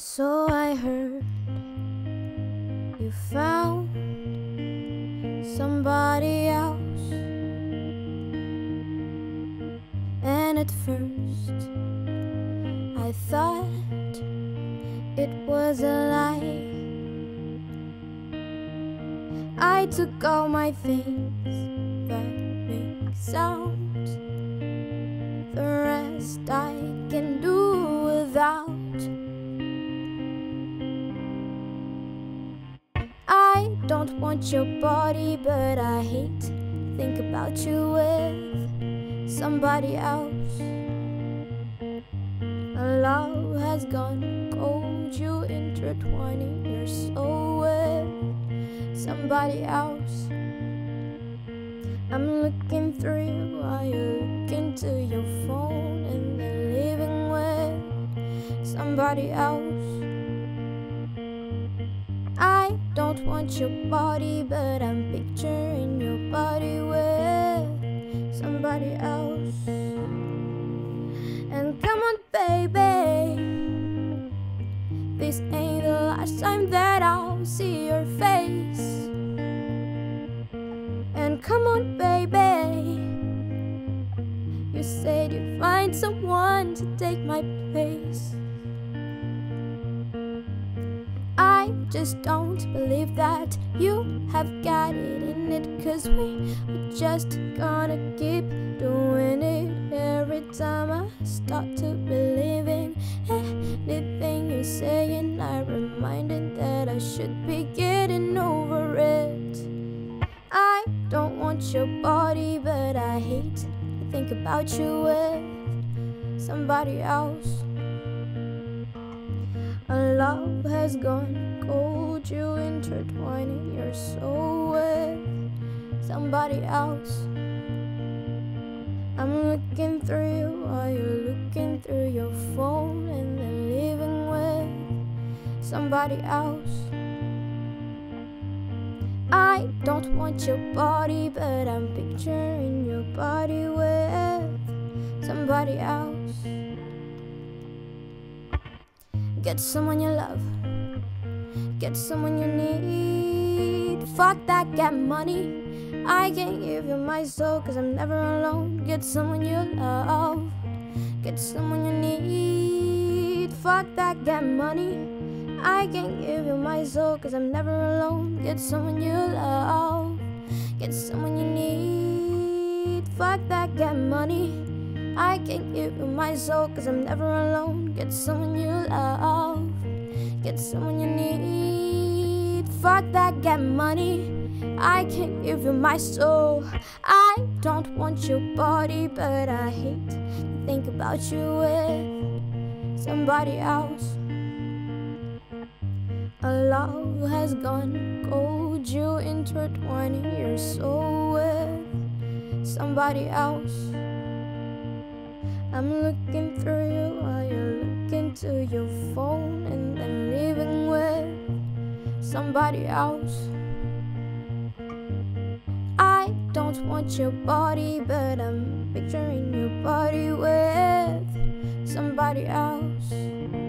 So I heard you found somebody else, and at first I thought it was a lie. I took all my things that make sound, the rest I can do without. I don't want your body, but I hate to think about you with somebody else. Love has gone cold, you intertwining your soul with somebody else. I'm looking through while you look into your phone, and then living with somebody else. I don't want your body, but I'm picturing your body with somebody else. And come on, baby, this ain't the last time that I'll see your face. And come on, baby, you said you'd find someone to take my place. I just don't believe that you have got it in it, 'cause we are just gonna keep doing it. Every time I start to believe in anything you're saying, I'm reminded that I should be getting over it. I don't want your body, but I hate to think about you with somebody else. Love has gone cold, you intertwining your soul with somebody else. I'm looking through you while you're looking through your phone, and then living with somebody else. I don't want your body, but I'm picturing your body with somebody else. Get someone you love, get someone you need. Fuck that, get money, I can't give you my soul, 'cause I'm never alone. Get someone you love, get someone you need. Fuck that, get money, I can't give you my soul, 'cause I'm never alone. Get someone you love, get someone you need. Fuck that, get money, I can't give you my soul, 'cause I'm never alone. Get someone you love, get someone you need. Fuck that, get money, I can't give you my soul. I don't want your body, but I hate to think about you with somebody else. Our love has gone cold, you intertwining your soul with somebody else. I'm looking through you while you're looking to your phone, and then living with somebody else. I don't want your body, but I'm picturing your body with somebody else.